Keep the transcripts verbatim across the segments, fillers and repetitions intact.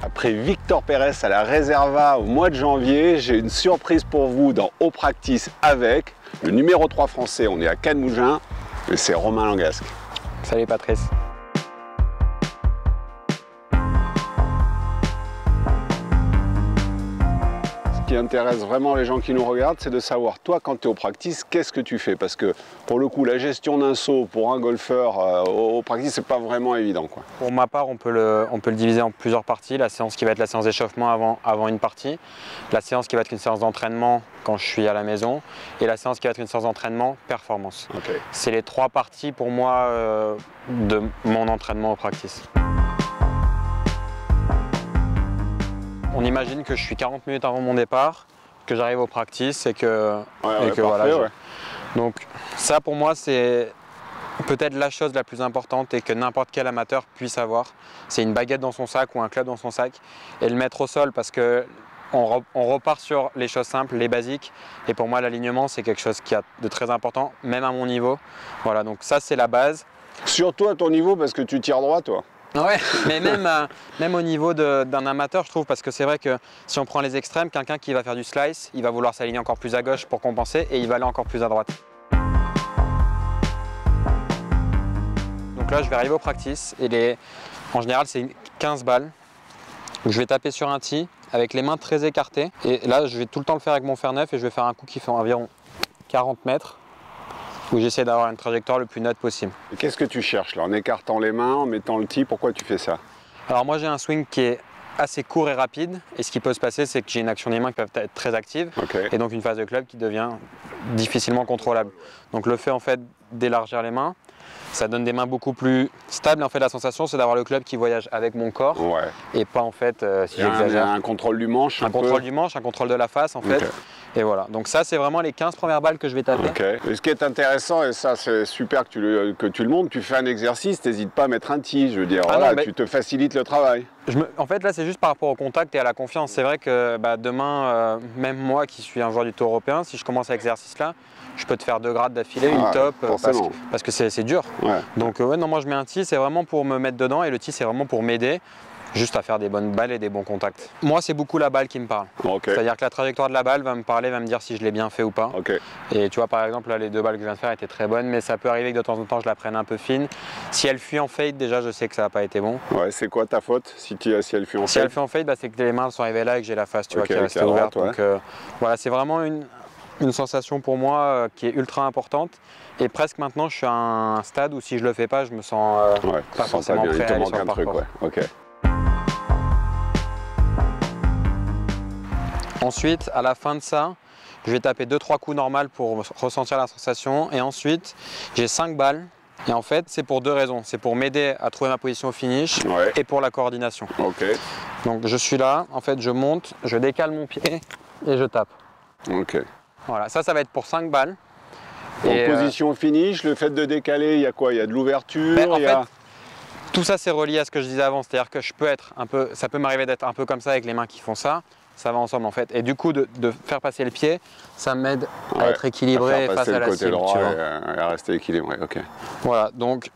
Après Victor Perez à la Reserva au mois de janvier, j'ai une surprise pour vous dans Au Practice avec le numéro trois français. On est à Cannes Mougins et c'est Romain Langasque. Salut Patrice. Ce qui intéresse vraiment les gens qui nous regardent, c'est de savoir, toi, quand tu es au practice, qu'est-ce que tu fais? Parce que, pour le coup, la gestion d'un saut pour un golfeur euh, au practice, c'est pas vraiment évident, quoi. Pour ma part, on peut, le, on peut le diviser en plusieurs parties. La séance qui va être la séance d'échauffement avant, avant une partie, la séance qui va être une séance d'entraînement quand je suis à la maison, et la séance qui va être une séance d'entraînement performance. Okay. C'est les trois parties, pour moi, euh, de mon entraînement au practice. On imagine que je suis quarante minutes avant mon départ, que j'arrive au practice et que, ouais, et ouais, que parfait, voilà. Ouais. Donc ça pour moi c'est peut-être la chose la plus importante et que n'importe quel amateur puisse avoir. C'est une baguette dans son sac ou un club dans son sac et le mettre au sol parce que on, re, on repart sur les choses simples, les basiques. Et pour moi l'alignement c'est quelque chose qui a de très important, même à mon niveau. Voilà, donc ça c'est la base. Surtout à ton niveau parce que tu tires droit toi. Ouais, mais même, euh, même au niveau d'un amateur, je trouve, parce que c'est vrai que si on prend les extrêmes, quelqu'un qui va faire du slice, il va vouloir s'aligner encore plus à gauche pour compenser et il va aller encore plus à droite. Donc là, je vais arriver au practice et les... en général, c'est quinze balles. Donc, je vais taper sur un tee avec les mains très écartées et là, je vais tout le temps le faire avec mon fer neuf et je vais faire un coup qui fait environ quarante mètres. Où j'essaie d'avoir une trajectoire le plus nette possible. Qu'est-ce que tu cherches là? En écartant les mains, en mettant le tee, pourquoi tu fais ça? Alors moi j'ai un swing qui est assez court et rapide et ce qui peut se passer c'est que j'ai une action des mains qui peut être très active okay. Et donc une phase de club qui devient difficilement contrôlable. Donc le fait en fait d'élargir les mains, ça donne des mains beaucoup plus stables. En fait la sensation c'est d'avoir le club qui voyage avec mon corps ouais. Et pas en fait euh, si j'exagère. Un, un contrôle du manche. Un, un contrôle du manche, un contrôle de la face en fait. Okay. Et voilà, donc ça c'est vraiment les quinze premières balles que je vais taper. Okay. Et ce qui est intéressant, et ça c'est super que tu, le, que tu le montres, tu fais un exercice, t'hésites pas à mettre un tee, je veux dire, ah voilà, non, mais... tu te facilites le travail. Je me... En fait là c'est juste par rapport au contact et à la confiance. C'est vrai que bah, demain, euh, même moi qui suis un joueur du Tour européen, si je commence à l'exercice là, je peux te faire deux grades d'affilée, ah, une top, forcément. Parce que c'est dur. Ouais. Donc euh, ouais, non, moi je mets un tee, c'est vraiment pour me mettre dedans et le tee c'est vraiment pour m'aider. Juste à faire des bonnes balles et des bons contacts. Moi, c'est beaucoup la balle qui me parle. Okay. C'est-à-dire que la trajectoire de la balle va me parler, va me dire si je l'ai bien fait ou pas. Okay. Et tu vois, par exemple, là, les deux balles que je viens de faire étaient très bonnes, mais ça peut arriver que de temps en temps, je la prenne un peu fine. Si elle fuit en fade, déjà, je sais que ça n'a pas été bon. Ouais, c'est quoi ta faute si, tu, si elle fuit en fade? Si elle fuit en fade, bah, c'est que les mains sont arrivées là et que j'ai la face, tu okay, vois, qui est restée ouverte. Ouais. Donc euh, voilà, c'est vraiment une, une sensation pour moi euh, qui est ultra importante. Et presque maintenant, je suis à un stade où si je le fais pas, je me sens euh, ouais, pas forcément prêt à aller sur le parcours. Ouais. Okay. Ensuite, à la fin de ça, je vais taper deux trois coups normaux pour ressentir la sensation. Et ensuite, j'ai cinq balles. Et en fait, c'est pour deux raisons. C'est pour m'aider à trouver ma position au finish ouais. Et pour la coordination. Okay. Donc, je suis là. En fait, je monte, je décale mon pied et je tape. Okay. Voilà, ça, ça va être pour cinq balles. En et position au euh... finish, le fait de décaler, il y a quoi? Il y a de l'ouverture ben, il y a... fait, tout ça, c'est relié à ce que je disais avant. C'est-à-dire que je peux être un peu, ça peut m'arriver d'être un peu comme ça avec les mains qui font ça. Ça va ensemble en fait. Et du coup, de, de faire passer le pied, ça m'aide ouais, à être équilibré à face à la cible. Tu vois. Et à rester équilibré, ok. Voilà, donc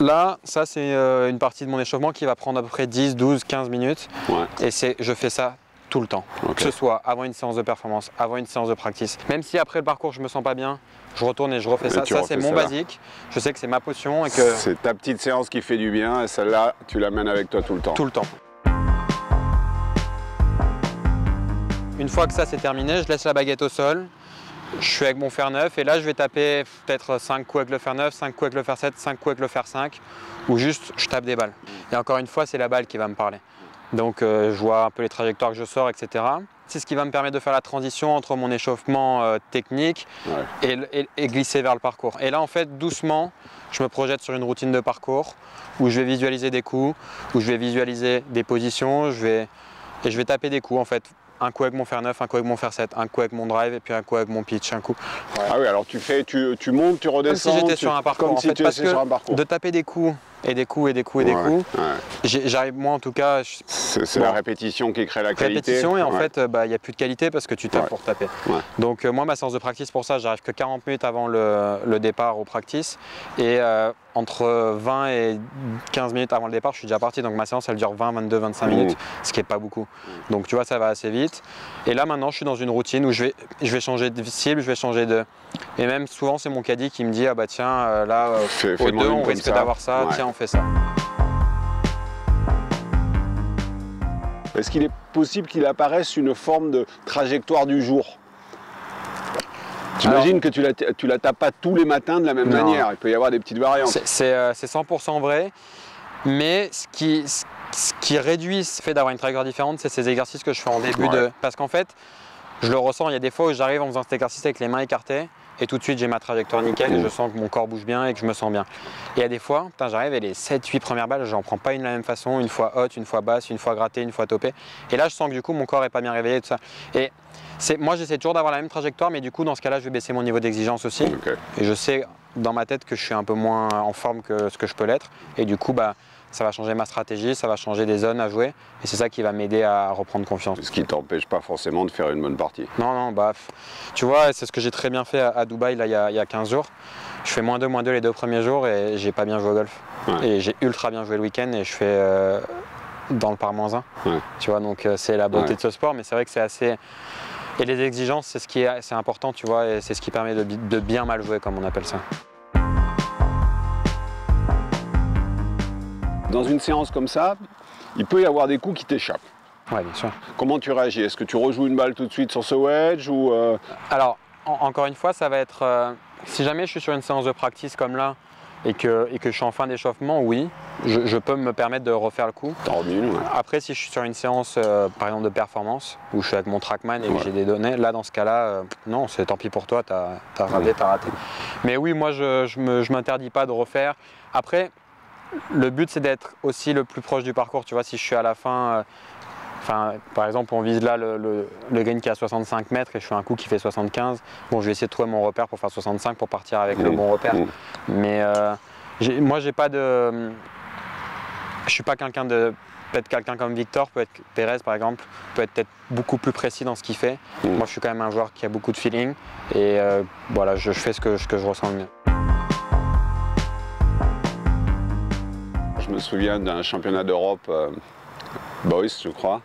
là, ça c'est une partie de mon échauffement qui va prendre à peu près dix, douze, quinze minutes. Ouais. Et je fais ça tout le temps, okay. Que ce soit avant une séance de performance, avant une séance de practice. Même si après le parcours, je me sens pas bien, je retourne et je refais et ça. Ça, c'est mon ça. Basique. Je sais que c'est ma potion et que... C'est ta petite séance qui fait du bien et celle-là, tu l'amènes avec toi tout le temps. Tout le temps. Une fois que ça c'est terminé, je laisse la baguette au sol, je suis avec mon fer neuf et là je vais taper peut-être cinq coups avec le fer neuf, cinq coups avec le fer sept, cinq coups avec le fer cinq ou juste je tape des balles. Et encore une fois, c'est la balle qui va me parler. Donc euh, je vois un peu les trajectoires que je sors, et cetera. C'est ce qui va me permettre de faire la transition entre mon échauffement euh, technique ouais. et, et, et glisser vers le parcours. Et là en fait, doucement, je me projette sur une routine de parcours où je vais visualiser des coups, où je vais visualiser des positions, je vais, et je vais taper des coups en fait. Un coup avec mon fer neuf, un coup avec mon fer sept, un coup avec mon drive et puis un coup avec mon pitch, un coup. Ouais. Ah oui, alors tu fais, tu, tu montes, tu redescends. Comme si j'étais sur un parcours. Comme en si fait, tu parce que sur un parcours. De taper des coups et des coups et des coups et des ouais, coups, ouais. J'arrive, moi en tout cas. C'est bon, la répétition qui crée la qualité. Répétition et en ouais. fait, il bah, n'y a plus de qualité parce que tu tapes ouais. pour taper. Ouais. Donc euh, moi, ma séance de practice pour ça, j'arrive que quarante minutes avant le, le départ au practice et euh, entre vingt et quinze minutes avant le départ, je suis déjà parti, donc ma séance elle dure vingt, vingt-deux, vingt-cinq minutes, ce qui est pas beaucoup. Donc tu vois, ça va assez vite. Et là maintenant, je suis dans une routine où je vais, je vais changer de cible, je vais changer de... Et même souvent, c'est mon caddie qui me dit, ah bah tiens, là, fais, aux fais deux, on risque d'avoir ça, ça. Ouais. Tiens, on fait ça. Est-ce qu'il est possible qu'il apparaisse une forme de trajectoire du jour ? J'imagine que tu la, tu la tapes pas tous les matins de la même non. manière, il peut y avoir des petites variantes. C'est euh, cent pour cent vrai, mais ce qui, ce, ce qui réduit ce fait d'avoir une trajectoire différente, c'est ces exercices que je fais en début ouais. de... Parce qu'en fait, je le ressens, il y a des fois où j'arrive en faisant cet exercice avec les mains écartées, et tout de suite j'ai ma trajectoire nickel, et je sens que mon corps bouge bien et que je me sens bien. Et il y a des fois, j'arrive et les sept huit premières balles, j'en prends pas une de la même façon, une fois haute, une fois basse, une fois grattée, une fois topée. Et là je sens que du coup mon corps est pas bien réveillé et tout ça. Et moi j'essaie toujours d'avoir la même trajectoire, mais du coup dans ce cas-là je vais baisser mon niveau d'exigence aussi. Okay. Et je sais dans ma tête que je suis un peu moins en forme que ce que je peux l'être. Et du coup bah, ça va changer ma stratégie, ça va changer des zones à jouer. Et c'est ça qui va m'aider à reprendre confiance. Ce qui ne t'empêche pas forcément de faire une bonne partie. Non, non, bah tu vois, c'est ce que j'ai très bien fait à, à Dubaï là, il, y a, il y a quinze jours. Je fais moins deux, moins deux les deux premiers jours et j'ai pas bien joué au golf. Ouais. Et j'ai ultra bien joué le week-end et je fais... Euh, dans le par moins un, ouais. tu vois, donc euh, c'est la beauté ouais. de ce sport, mais c'est vrai que c'est assez... Et les exigences, c'est ce qui est assez important, tu vois, et c'est ce qui permet de, de bien mal jouer, comme on appelle ça. Dans une séance comme ça, il peut y avoir des coups qui t'échappent. Ouais, bien sûr. Comment tu réagis? Est-ce que tu rejoues une balle tout de suite sur ce wedge ou euh... Alors, en, encore une fois, ça va être... Euh, si jamais je suis sur une séance de practice comme là, Et que, et que je suis en fin d'échauffement, oui, je, je peux me permettre de refaire le coup. Une, ouais. Après, si je suis sur une séance, euh, par exemple, de performance, où je suis avec mon trackman et ouais. que j'ai des données, là, dans ce cas-là, euh, non, c'est tant pis pour toi, t'as t'as raté, ouais. t'as raté. Mais oui, moi, je je m'interdis pas de refaire. Après, le but, c'est d'être aussi le plus proche du parcours. Tu vois, si je suis à la fin... Euh, Enfin, par exemple, on vise là le, le, le green qui est à soixante-cinq mètres et je fais un coup qui fait soixante-quinze. Bon, je vais essayer de trouver mon repère pour faire soixante-cinq pour partir avec le bon repère. Mais euh, moi, j'ai pas de... Je suis pas quelqu'un de... Peut-être quelqu'un comme Victor, peut-être Perez par exemple, peut être peut-être beaucoup plus précis dans ce qu'il fait. Mmh. Moi, je suis quand même un joueur qui a beaucoup de feeling et euh, voilà, je, je fais ce que, ce que je ressens le mieux. Je me souviens d'un championnat d'Europe euh... Boys, je crois,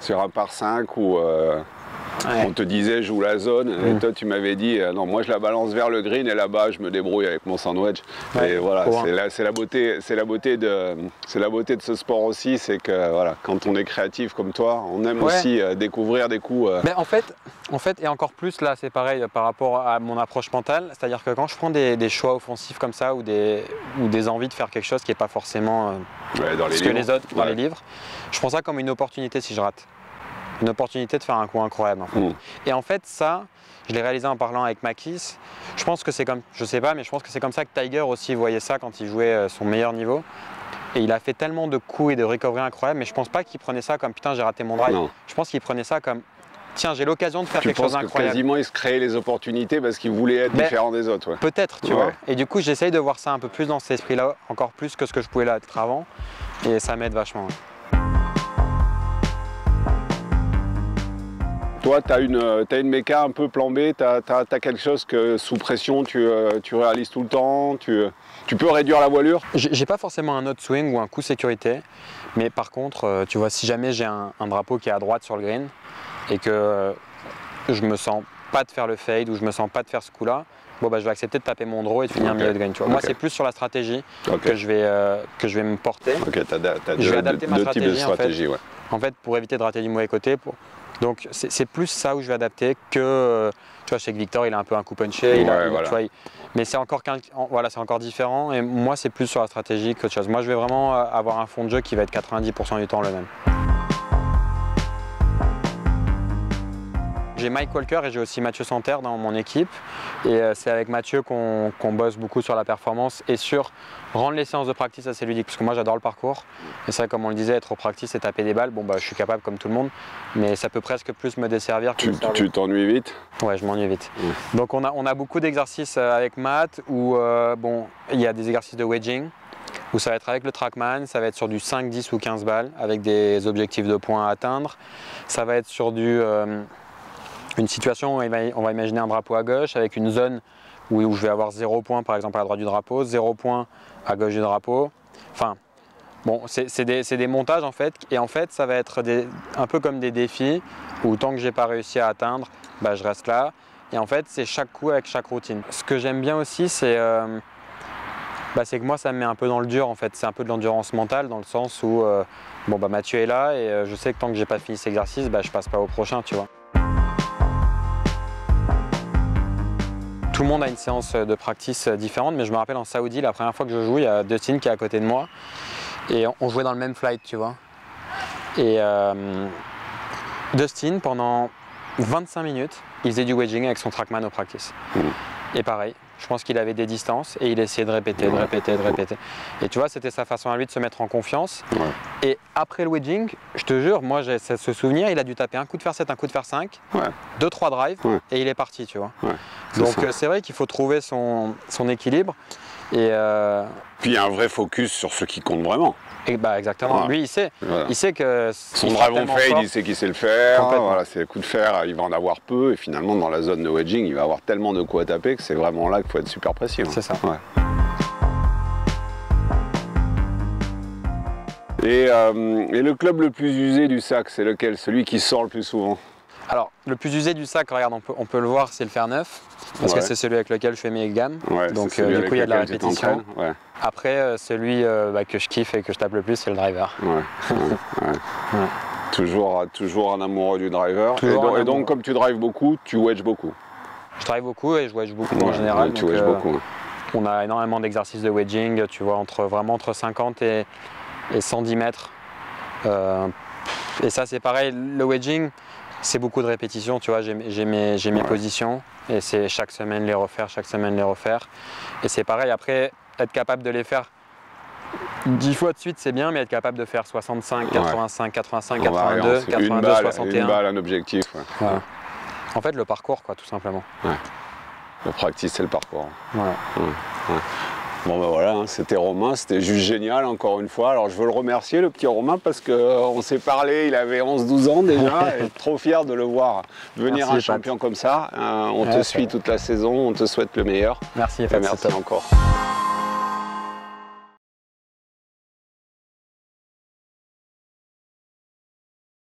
sur un par cinq où euh, ouais. on te disait joue la zone mmh. et toi tu m'avais dit euh, non moi je la balance vers le green et là-bas je me débrouille avec mon sandwich ouais. et voilà c'est la, la beauté c'est la beauté de c'est la beauté de ce sport aussi, c'est que voilà, quand on est créatif comme toi on aime ouais. aussi euh, découvrir des coups euh... Mais en fait en fait et encore plus là c'est pareil par rapport à mon approche mentale, c'est-à-dire que quand je prends des, des choix offensifs comme ça ou des ou des envies de faire quelque chose qui n'est pas forcément euh, ouais, dans les ce livres. que les autres dans ouais. les livres, je prends ça comme une opportunité si je rate. Une opportunité de faire un coup incroyable. En fait. Mmh. Et en fait, ça, je l'ai réalisé en parlant avec Makis. Je pense que c'est comme, je sais pas, mais je pense que c'est comme ça que Tiger aussi voyait ça quand il jouait son meilleur niveau. Et il a fait tellement de coups et de recovery incroyables, mais je pense pas qu'il prenait ça comme putain j'ai raté mon drive. Non. Je pense qu'il prenait ça comme tiens j'ai l'occasion de faire tu quelque chose d'incroyable. Quasiment il se créait les opportunités parce qu'il voulait être mais différent des autres. Ouais. Peut-être, tu ouais. vois. Et du coup j'essaye de voir ça un peu plus dans cet esprit-là, encore plus que ce que je pouvais l'être avant, et ça m'aide vachement. Toi, tu as une, t'as une méca un peu plan B, tu as, as, as quelque chose que sous pression tu, tu réalises tout le temps, tu, tu peux réduire la voilure. J'ai pas forcément un autre swing ou un coup sécurité, mais par contre, tu vois, si jamais j'ai un, un drapeau qui est à droite sur le green et que je me sens pas de faire le fade ou je me sens pas de faire ce coup-là, bon bah je vais accepter de taper mon draw et de finir okay. milieu de green. Tu vois. Okay. Moi, c'est plus sur la stratégie okay. que, je vais, euh, que je vais me porter. Ok, tu as, as je vais adapter deux, ma stratégie, deux types de stratégie, en fait, ouais. en fait, pour éviter de rater du mauvais côté. Pour... Donc c'est plus ça où je vais adapter que, tu vois, je sais que Victor il a un peu un coup punché, il a, ouais, voilà. tu vois, il, mais c'est encore, voilà, c'est encore différent et moi c'est plus sur la stratégie qu'autre chose. Moi je vais vraiment avoir un fond de jeu qui va être quatre-vingt-dix pour cent du temps le même. J'ai Mike Walker et j'ai aussi Mathieu Santerre dans mon équipe et c'est avec Mathieu qu'on qu'on bosse beaucoup sur la performance et sur rendre les séances de practice assez ludiques parce que moi j'adore le parcours et ça comme on le disait, être au practice et taper des balles, bon bah je suis capable comme tout le monde mais ça peut presque plus me desservir que Tu t'ennuies vite? Ouais, je m'ennuie vite. Mmh. Donc on a, on a beaucoup d'exercices avec Matt où euh, bon, il y a des exercices de wedging où ça va être avec le trackman, ça va être sur du cinq, dix ou quinze balles avec des objectifs de points à atteindre, ça va être sur du... Euh, une situation où on va imaginer un drapeau à gauche avec une zone où je vais avoir zéro point par exemple à la droite du drapeau, zéro point à gauche du drapeau. Enfin, bon, c'est des, des montages en fait, et en fait ça va être des, un peu comme des défis où tant que j'ai pas réussi à atteindre, bah, je reste là. Et en fait, c'est chaque coup avec chaque routine. Ce que j'aime bien aussi, c'est euh, bah, que moi, ça me met un peu dans le dur en fait. C'est un peu de l'endurance mentale dans le sens où euh, bon, bah, Mathieu est là et euh, je sais que tant que j'ai pas fini cet exercice, bah, je passe pas au prochain, tu vois. Tout le monde a une séance de practice différente, mais je me rappelle en Saoudi, la première fois que je joue, il y a Dustin qui est à côté de moi et on jouait dans le même flight, tu vois. Et euh, Dustin, pendant vingt-cinq minutes, il faisait du wedging avec son trackman au practice. Mmh. Et pareil, je pense qu'il avait des distances et il essayait de répéter, de répéter, de répéter. Et tu vois, c'était sa façon à lui de se mettre en confiance. Mmh. Et après le wedging, je te jure, moi j'ai ce souvenir, il a dû taper un coup de fer sept, un coup de fer cinq, ouais. deux, trois drives ouais. et il est parti, tu vois. Ouais, donc c'est vrai qu'il faut trouver son, son équilibre. Et euh... puis il y a un vrai focus sur ce qui compte vraiment. Et bah exactement, ouais. lui il sait, voilà. il sait que... Son drive on fait, il sait qu'il sait le faire, voilà, c'est le coup de fer, il va en avoir peu, et finalement dans la zone de wedging, il va avoir tellement de coups à taper que c'est vraiment là qu'il faut être super précis. Hein. C'est ça. Ouais. Et, euh, et le club le plus usé du sac, c'est lequel? Celui qui sort le plus souvent? Alors, le plus usé du sac, regarde, on peut, on peut le voir, c'est le fer neuf, parce ouais. que c'est celui avec lequel je fais mes gammes, ouais, donc euh, du coup il y a de la répétition. Ouais. Après, euh, celui euh, bah, que je kiffe et que je tape le plus, c'est le driver. Ouais. ouais. ouais. ouais. Toujours, toujours un amoureux du driver. Toujours et donc, et donc comme tu drives beaucoup, tu wedges beaucoup? Je drive beaucoup et je wedge beaucoup ouais, en général. Ouais, tu donc, wedges euh, beaucoup. On a énormément d'exercices de wedging, tu vois, entre, vraiment entre cinquante et, et cent dix mètres. Euh, et ça c'est pareil, le wedging, c'est beaucoup de répétitions, tu vois, j'ai mes, mes ouais. positions et c'est chaque semaine les refaire, chaque semaine les refaire. Et c'est pareil, après, être capable de les faire dix fois de suite, c'est bien, mais être capable de faire soixante-cinq, quatre-vingt-cinq, ouais. quatre-vingt-cinq, quatre-vingt-deux, quatre-vingt-deux, une balle, soixante et un. Une balle, un objectif. Ouais. Voilà. En fait, le parcours, quoi, tout simplement. Ouais. Le practice, c'est le parcours. Voilà. Ouais. Ouais. Bon ben voilà, hein, c'était Romain, c'était juste génial encore une fois. Alors je veux le remercier le petit Romain parce qu'on s'est parlé, il avait onze douze ans déjà et trop fier de le voir devenir merci, un champion Pat. Comme ça. Euh, on ouais, te suit vrai. Toute la saison, on te souhaite le meilleur. Merci et merci encore.